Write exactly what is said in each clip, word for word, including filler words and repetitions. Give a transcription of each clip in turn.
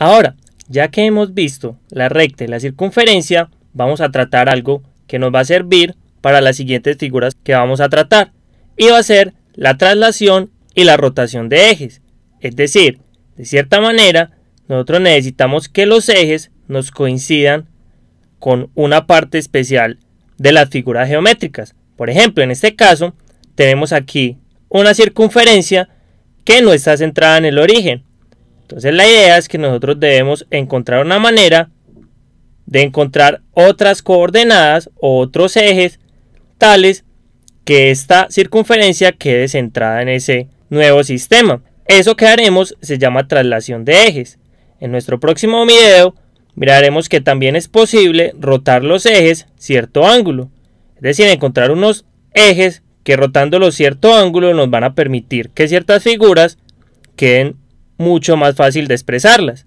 Ahora, ya que hemos visto la recta y la circunferencia, vamos a tratar algo que nos va a servir para las siguientes figuras que vamos a tratar, y va a ser la traslación y la rotación de ejes. Es decir, de cierta manera, nosotros necesitamos que los ejes nos coincidan con una parte especial de las figuras geométricas. Por ejemplo, en este caso, tenemos aquí una circunferencia que no está centrada en el origen. Entonces la idea es que nosotros debemos encontrar una manera de encontrar otras coordenadas o otros ejes tales que esta circunferencia quede centrada en ese nuevo sistema. Eso que haremos se llama traslación de ejes. En nuestro próximo video miraremos que también es posible rotar los ejes cierto ángulo. Es decir, encontrar unos ejes que rotándolos cierto ángulo nos van a permitir que ciertas figuras queden mucho más fácil de expresarlas.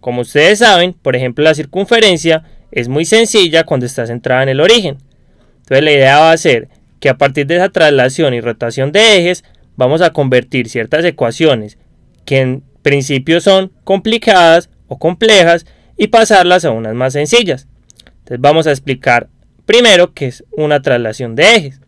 Como ustedes saben, por ejemplo, la circunferencia es muy sencilla cuando está centrada en el origen. Entonces la idea va a ser que a partir de esa traslación y rotación de ejes vamos a convertir ciertas ecuaciones que en principio son complicadas o complejas y pasarlas a unas más sencillas. Entonces vamos a explicar primero qué es una traslación de ejes.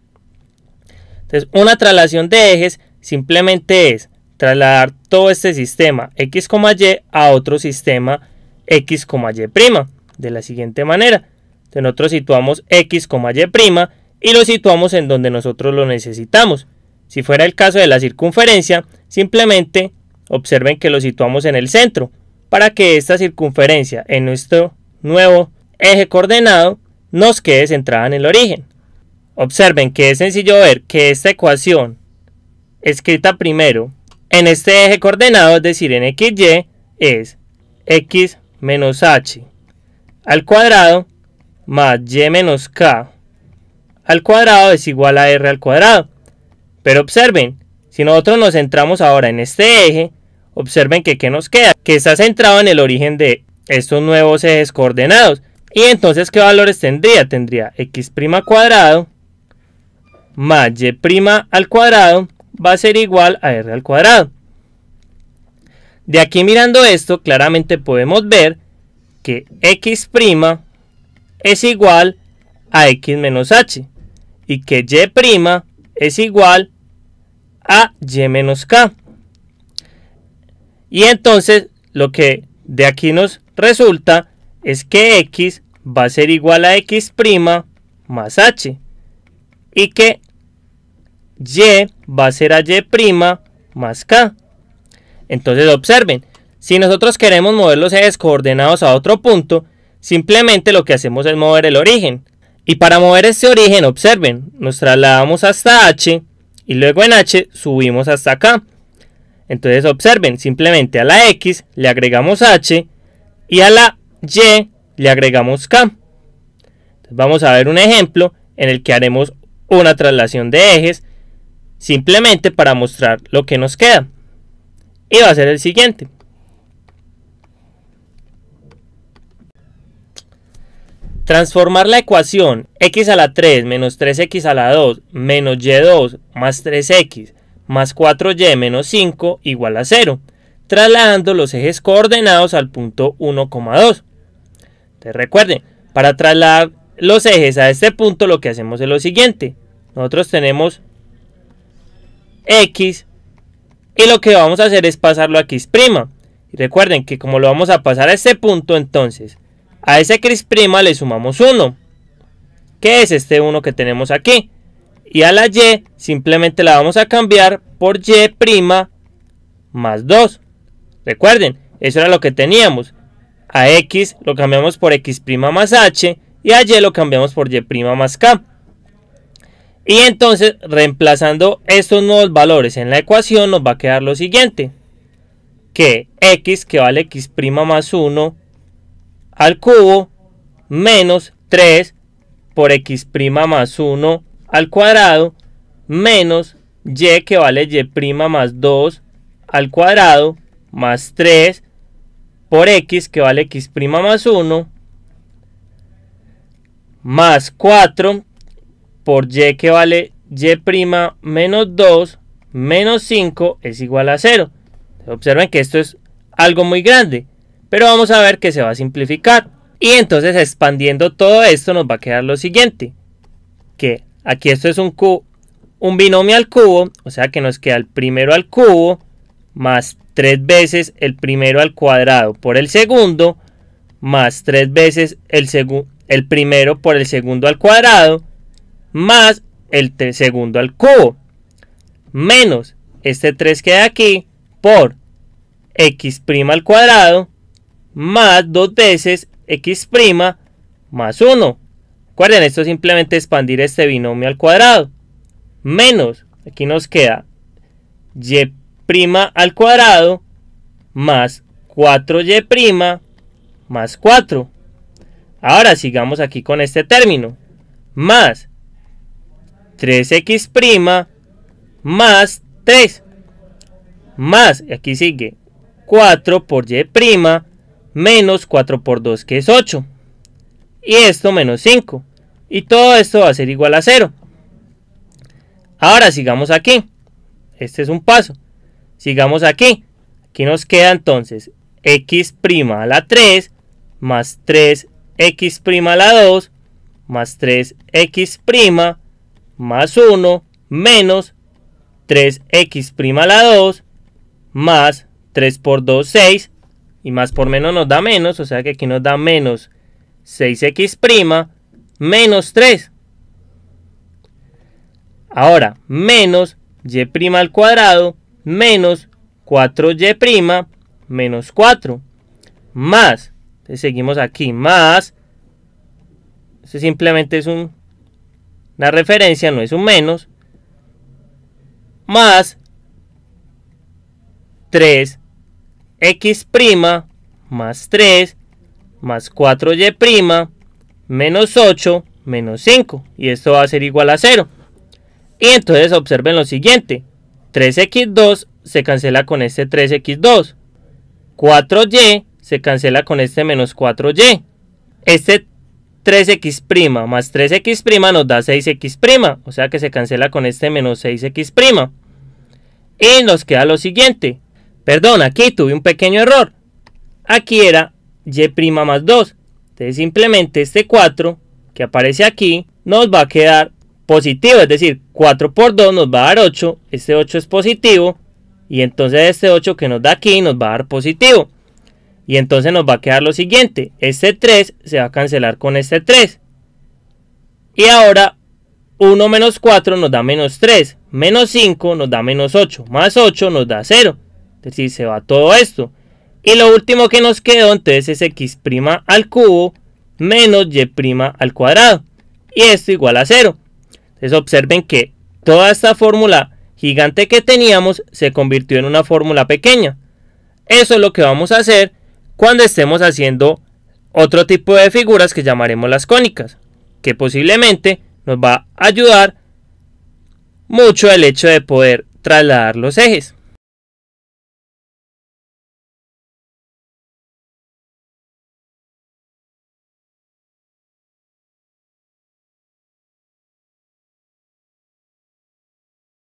Entonces una traslación de ejes simplemente es trasladar todo este sistema X, Y a otro sistema X, Y' de la siguiente manera. Entonces nosotros situamos X, Y' y lo situamos en donde nosotros lo necesitamos. Si fuera el caso de la circunferencia, simplemente observen que lo situamos en el centro para que esta circunferencia en nuestro nuevo eje coordenado nos quede centrada en el origen. Observen que es sencillo ver que esta ecuación escrita primero en este eje coordenado, es decir, en X Y, es X menos H al cuadrado más Y menos K al cuadrado es igual a R al cuadrado. Pero observen, si nosotros nos centramos ahora en este eje, observen que ¿qué nos queda? Que está centrado en el origen de estos nuevos ejes coordenados. Y entonces, ¿qué valores tendría? Tendría X' cuadrado más Y' al cuadrado va a ser igual a R al cuadrado. De aquí mirando esto, claramente podemos ver que X' es igual a X menos H y que Y' es igual a Y menos K. Y entonces lo que de aquí nos resulta es que X va a ser igual a X' más H y que Y va a ser a Y' más K. Entonces observen, si nosotros queremos mover los ejes coordenados a otro punto, simplemente lo que hacemos es mover el origen. Y para mover este origen, observen, nos trasladamos hasta H y luego en H subimos hasta K. Entonces observen, simplemente a la X le agregamos H y a la Y le agregamos K. Entonces vamos a ver un ejemplo en el que haremos una traslación de ejes simplemente para mostrar lo que nos queda. Y va a ser el siguiente. Transformar la ecuación x a la tres menos tres x a la dos menos y dos más tres x más cuatro y menos cinco igual a cero, trasladando los ejes coordenados al punto uno coma dos. Entonces recuerden, para trasladar los ejes a este punto lo que hacemos es lo siguiente. Nosotros tenemos X y lo que vamos a hacer es pasarlo a X'. Y recuerden que como lo vamos a pasar a este punto, entonces a ese X' le sumamos uno, que es este uno que tenemos aquí. Y a la Y simplemente la vamos a cambiar por Y' más dos. Recuerden, eso era lo que teníamos. A X lo cambiamos por X' más H y a Y lo cambiamos por Y' más K. Y entonces, reemplazando estos nuevos valores en la ecuación, nos va a quedar lo siguiente. Que X, que vale X' más uno al cubo, menos tres por X' más uno al cuadrado, menos Y, que vale Y' más dos al cuadrado, más tres por X, que vale X' más uno, más cuatro por Y, que vale Y' menos dos, menos cinco es igual a cero. Observen que esto es algo muy grande, pero vamos a ver que se va a simplificar. Y entonces expandiendo todo esto nos va a quedar lo siguiente, que aquí esto es un cubo, un binomio al cubo, o sea que nos queda el primero al cubo más tres veces el primero al cuadrado por el segundo, más tres veces el, el primero por el segundo al cuadrado, más el segundo al cubo, menos este tres que hay aquí por x' al cuadrado, más dos veces x' más uno. Recuerden, esto es simplemente expandir este binomio al cuadrado, menos, aquí nos queda y' al cuadrado más cuatro y' más cuatro. Ahora sigamos aquí con este término, más tres x' más tres, más, aquí sigue cuatro por y' menos cuatro por dos, que es ocho, y esto menos cinco, y todo esto va a ser igual a cero. Ahora sigamos aquí, este es un paso, sigamos aquí, aquí nos queda entonces x' a la tres más tres x' a la dos más tres x' más uno menos tres x' a la dos más tres por dos, seis, y más por menos nos da menos, o sea que aquí nos da menos seis x' menos tres. Ahora menos y' al cuadrado menos cuatro y' menos cuatro, más, entonces seguimos aquí, más, esto simplemente es un, una referencia, no es un menos, más tres x' más tres más cuatro y' menos ocho menos cinco, y esto va a ser igual a cero. Y entonces observen lo siguiente, tres x dos se cancela con este tres x dos, cuatro y se cancela con este menos cuatro y, este tres x' más tres x' nos da seis x', o sea que se cancela con este menos seis x', y nos queda lo siguiente, perdón, aquí tuve un pequeño error, aquí era y' más dos, entonces simplemente este cuatro que aparece aquí nos va a quedar positivo, es decir, cuatro por dos nos va a dar ocho, este ocho es positivo, y entonces este ocho que nos da aquí nos va a dar positivo. Y entonces nos va a quedar lo siguiente, este tres se va a cancelar con este tres. Y ahora uno menos cuatro nos da menos tres, menos cinco nos da menos ocho, más ocho nos da cero. Es decir, se va todo esto. Y lo último que nos quedó entonces es x' al cubo menos y' al cuadrado. Y esto igual a cero. Entonces observen que toda esta fórmula gigante que teníamos se convirtió en una fórmula pequeña. Eso es lo que vamos a hacer cuando estemos haciendo otro tipo de figuras que llamaremos las cónicas, que posiblemente nos va a ayudar mucho el hecho de poder trasladar los ejes.